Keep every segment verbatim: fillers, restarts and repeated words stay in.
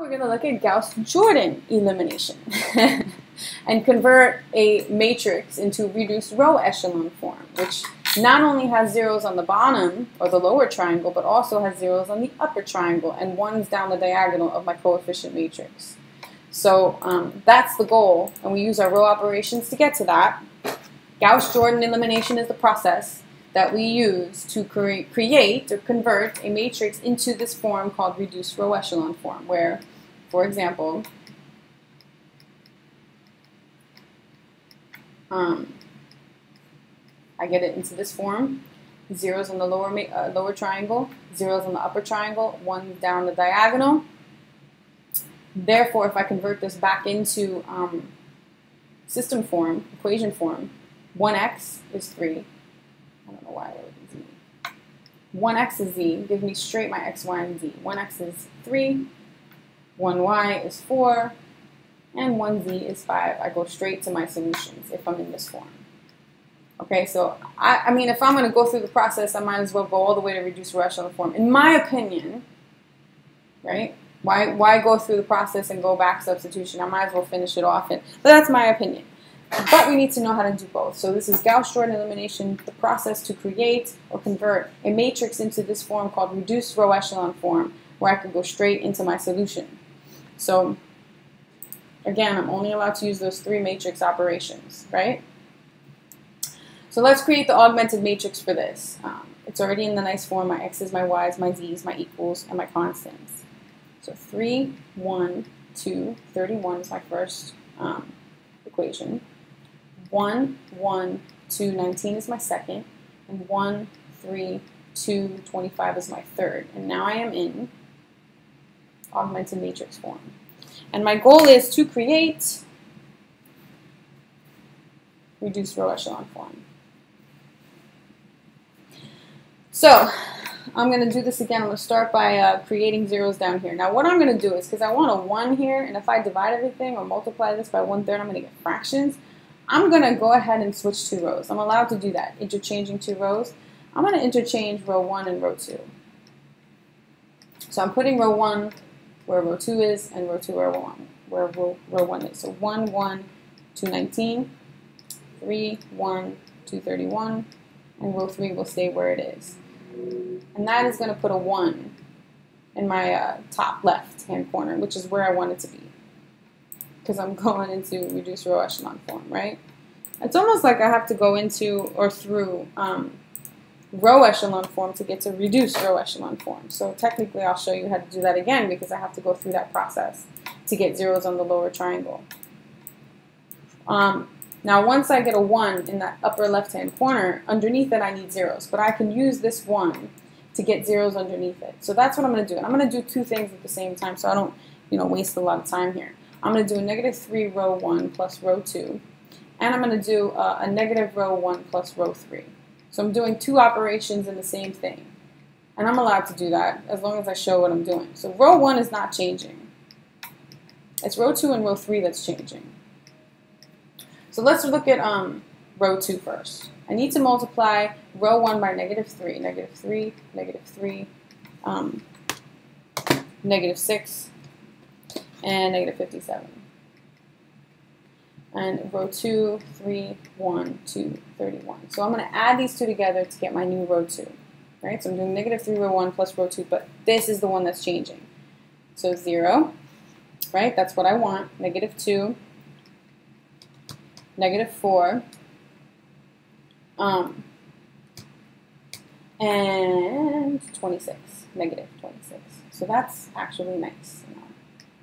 we're going to look at Gauss-Jordan elimination and convert a matrix into reduced row echelon form, which not only has zeros on the bottom or the lower triangle, but also has zeros on the upper triangle and ones down the diagonal of my coefficient matrix. So um, that's the goal, and we use our row operations to get to that. Gauss-Jordan elimination is the process that we use to cre create or convert a matrix into this form called reduced row echelon form, where, for example, um, I get it into this form: zeros on the lower, uh, lower triangle, zeros on the upper triangle, one down the diagonal. Therefore, if I convert this back into um, system form, equation form, one x is three. I don't know why that would be z. one x is z. Give me straight my x, y, and z. one x is three, one y is four, and one z is five. I go straight to my solutions if I'm in this form. Okay, so I, I mean, if I'm going to go through the process, I might as well go all the way to reduced row echelon form. In my opinion, right? Why, why go through the process and go back substitution? I might as well finish it off. And, but that's my opinion. But we need to know how to do both. So this is Gauss-Jordan elimination, the process to create or convert a matrix into this form called reduced row echelon form, where I can go straight into my solution. So again, I'm only allowed to use those three matrix operations, right? So let's create the augmented matrix for this. Um, it's already in the nice form. My x's, my y's, my z's, my equals, and my constants. So three, one, two, thirty-one is my first um, equation. one, one, two, nineteen is my second, and one, three, two, twenty-five is my third. And now I am in augmented matrix form. And my goal is to create reduced row echelon form. So I'm going to do this again. I'm going to start by uh, creating zeros down here. Now what I'm going to do is, because I want a one here, and if I divide everything or multiply this by one third, I'm going to get fractions. I'm going to go ahead and switch two rows. I'm allowed to do that, interchanging two rows. I'm going to interchange row one and row two. So I'm putting row one where row two is, and row two where row one, where row, row one is. So one, one, two, nineteen, three, one, two, thirty-one, and row three will stay where it is. And that is going to put a one in my uh, top left-hand corner, which is where I want it to be, because I'm going into reduced row echelon form, right? It's almost like I have to go into or through um, row echelon form to get to reduced row echelon form. So technically I'll show you how to do that again, because I have to go through that process to get zeros on the lower triangle. Um, now once I get a one in that upper left-hand corner, underneath it I need zeros, but I can use this one to get zeros underneath it. So that's what I'm going to do. And I'm going to do two things at the same time so I don't, you know, waste a lot of time here. I'm going to do a negative three row one plus row two, and I'm going to do a, a negative row one plus row three. So I'm doing two operations in the same thing, and I'm allowed to do that as long as I show what I'm doing. So row one is not changing. It's row two and row three that's changing. So let's look at um, row two first. I need to multiply row one by negative three, negative three, negative three, um, negative six, and negative fifty-seven. And row two, three, one, two, thirty-one. So I'm going to add these two together to get my new row two. Right? So I'm doing negative three row one plus row two, but this is the one that's changing. So zero, right? That's what I want. Negative two, negative four, um, and twenty-six, negative twenty-six. So that's actually nice.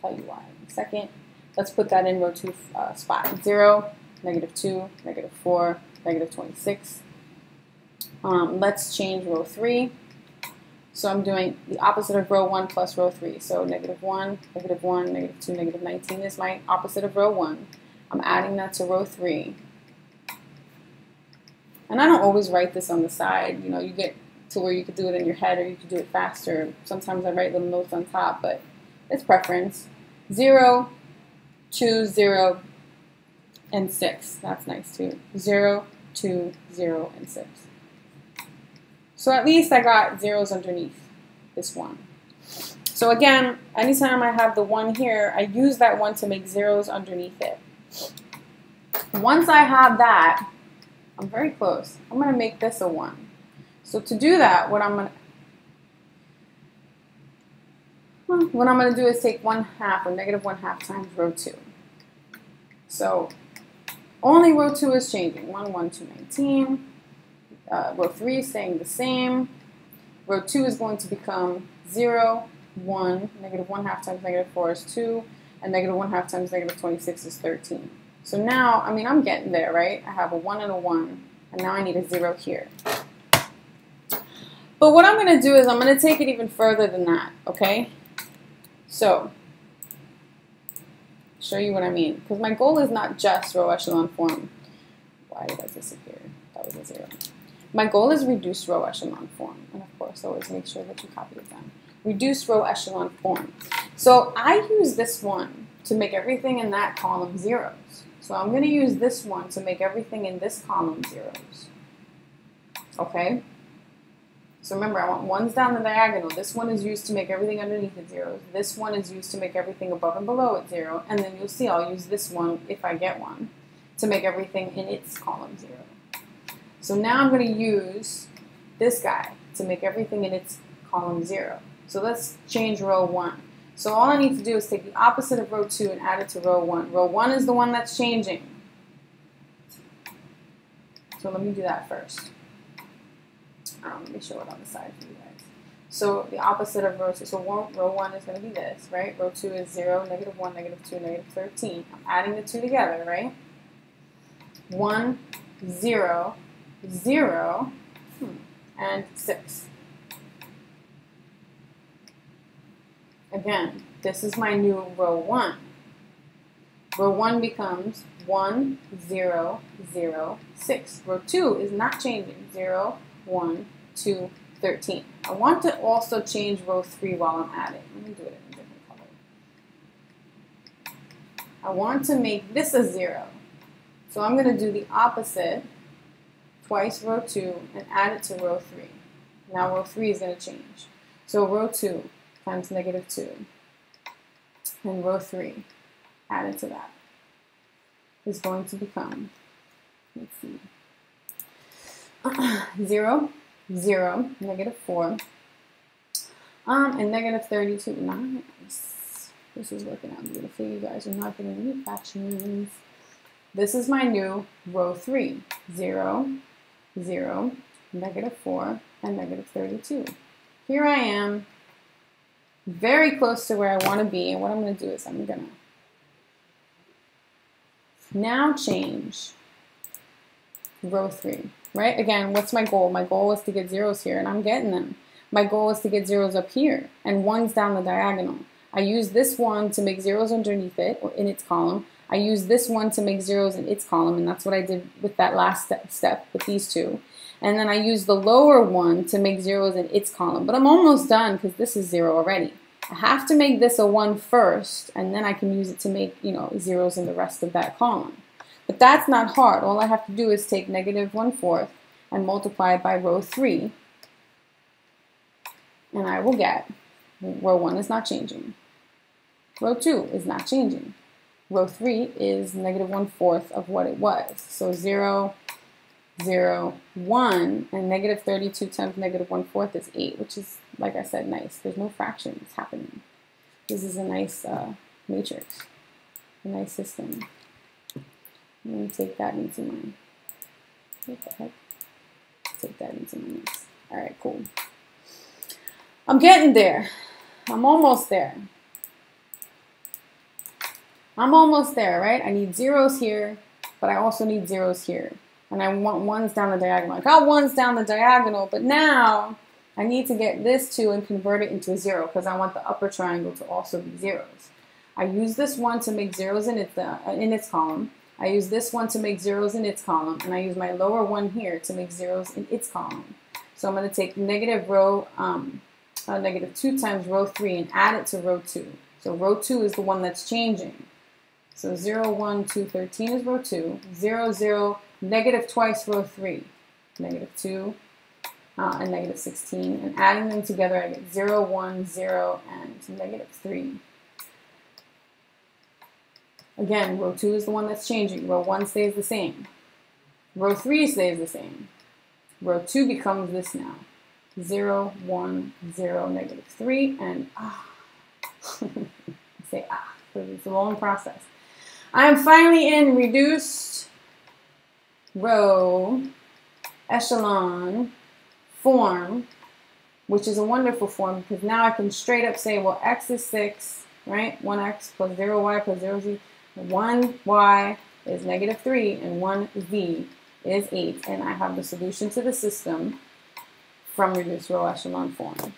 Tell you why in a second. Let's put that in row two uh, spot. zero, negative two, negative four, negative twenty-six. Um, let's change row three. So I'm doing the opposite of row one plus row three. So negative one, negative one, negative two, negative nineteen is my opposite of row one. I'm adding that to row three. And I don't always write this on the side. You know, you get to where you could do it in your head, or you could do it faster. Sometimes I write little notes on top, but it's preference. zero, two, zero, and six. That's nice too. zero, two, zero, and six. So at least I got zeros underneath this one. So again, anytime I have the one here, I use that one to make zeros underneath it. Once I have that, I'm very close. I'm going to make this a one. So to do that, what I'm going to What I'm going to do is take one half, or negative one half times row two. So only row two is changing. one, one, two, nineteen. Uh, row three is staying the same. Row two is going to become zero, one. Negative one half times negative four is two. And negative one half times negative twenty-six is thirteen. So now, I mean, I'm getting there, right? I have a one and a one. And now I need a zero here. But what I'm going to do is I'm going to take it even further than that, okay? So, show you what I mean. Because my goal is not just row echelon form. Why did that disappear? That was a zero. My goal is reduced row echelon form. And of course, always make sure that you copy it down. Reduced row echelon form. So I use this one to make everything in that column zeros. So I'm going to use this one to make everything in this column zeros. Okay? So remember, I want ones down the diagonal. This one is used to make everything underneath it zeros. This one is used to make everything above and below it zero. And then you'll see I'll use this one, if I get one, to make everything in its column zero. So now I'm going to use this guy to make everything in its column zero. So let's change row one. So all I need to do is take the opposite of row two and add it to row one. Row one is the one that's changing. So let me do that first. Um, let me show it on the side for you guys. So the opposite of row two. So one, row one is going to be this, right? Row two is zero, negative one, negative two, negative thirteen. I'm adding the two together, right? one, zero, zero, hmm, and six. Again, this is my new row one. Row one becomes one, zero, zero, six. Row two is not changing. zero, one, two, thirteen. I want to also change row three while I'm at it. Let me do it in a different color. I want to make this a zero. So I'm going to do the opposite, twice row two, and add it to row three. Now row three is going to change. So row two times negative two, and row three added to that is going to become, let's see, zero, zero, negative four, um, and negative thirty-two. Nice. This is working out beautifully. You guys are not getting any fractions. This is my new row three. zero, zero, negative four, and negative thirty-two. Here I am, very close to where I want to be. And what I'm going to do is I'm going to now change row three. Right? Again, what's my goal? My goal is to get zeros here, and I'm getting them. My goal is to get zeros up here, and ones down the diagonal. I use this one to make zeros underneath it, or in its column. I use this one to make zeros in its column, and that's what I did with that last step, step with these two. And then I use the lower one to make zeros in its column. But I'm almost done, because this is zero already. I have to make this a one first, and then I can use it to make, you know, zeros in the rest of that column. But that's not hard. All I have to do is take negative one fourth and multiply it by row three. And I will get row one is not changing. Row two is not changing. Row three is negative one fourth of what it was. So zero, zero, one, and negative thirty-two times negative one fourth is eight, which is, like I said, nice. There's no fractions happening. This is a nice uh, matrix, a nice system. I'm going to take that into my, what the heck? Take that into my notes. All right, cool. I'm getting there. I'm almost there. I'm almost there, right? I need zeros here, but I also need zeros here. And I want ones down the diagonal. I got ones down the diagonal, but now I need to get this two and convert it into a zero because I want the upper triangle to also be zeros. I use this one to make zeros in its, uh, in its column. I use this one to make zeros in its column, and I use my lower one here to make zeros in its column. So I'm going to take negative row, um, uh, negative two times row three and add it to row two. So row two is the one that's changing. So zero, one, two, thirteen is row two. zero, zero, negative twice row three. Negative two, uh, and negative sixteen. And adding them together, I get zero, one, zero, and negative three. Again, row two is the one that's changing. Row one stays the same. Row three stays the same. Row two becomes this now. zero, one, zero, negative three, and ah. Say ah, because it's a long process. I am finally in reduced row echelon form, which is a wonderful form because now I can straight up say, well, x is six, right? one x plus zero y plus zero z. one y is negative three, and one z is eight, and I have the solution to the system from reduced row echelon form.